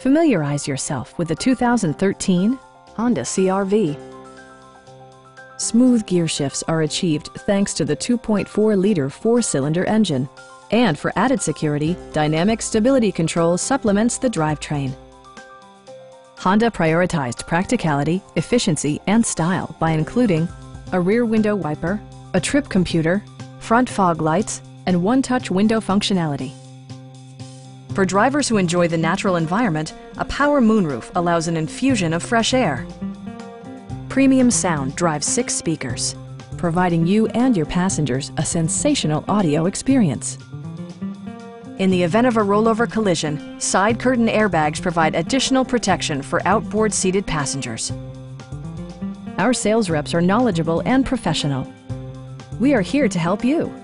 Familiarize yourself with the 2013 Honda CR-V. Smooth gear shifts are achieved thanks to the 2.4-liter four-cylinder engine. And for added security, dynamic stability control supplements the drivetrain. Honda prioritized practicality, efficiency, and style by including a rear window wiper, a trip computer, front fog lights, and one-touch window functionality. For drivers who enjoy the natural environment, a power moonroof allows an infusion of fresh air. Premium sound drives 6 speakers, providing you and your passengers a sensational audio experience. In the event of a rollover collision, side curtain airbags provide additional protection for outboard seated passengers. Our sales reps are knowledgeable and professional. We are here to help you.